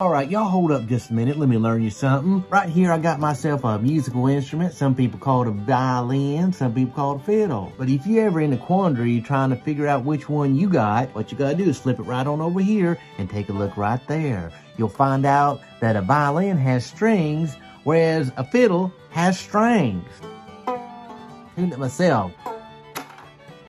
All right, y'all hold up just a minute. Let me learn you something. Right here, I got myself a musical instrument. Some people call it a violin, some people call it a fiddle. But if you're ever in a quandary trying to figure out which one you got, what you gotta do is flip it right on over here and take a look right there. You'll find out that a violin has strings, whereas a fiddle has strings. Tune it myself.